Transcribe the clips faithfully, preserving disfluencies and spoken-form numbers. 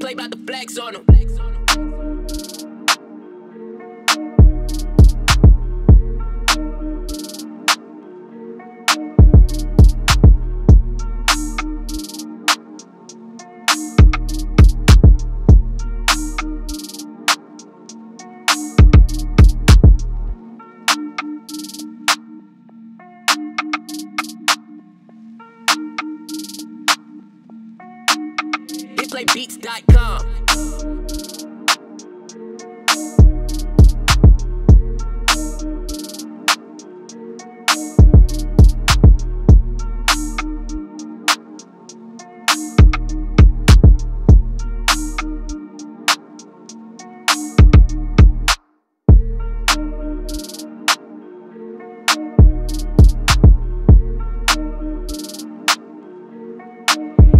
play about the flex on them. Hitplay beats dot com.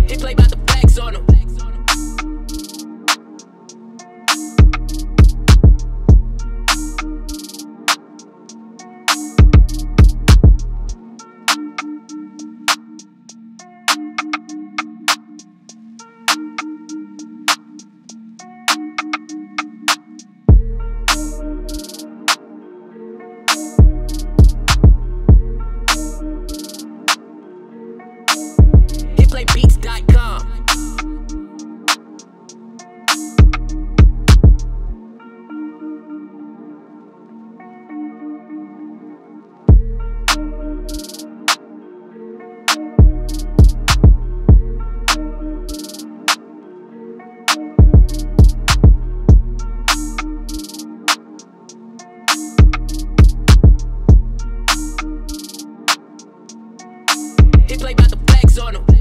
Hitplay beats dot com. Hitplay about the flex on them.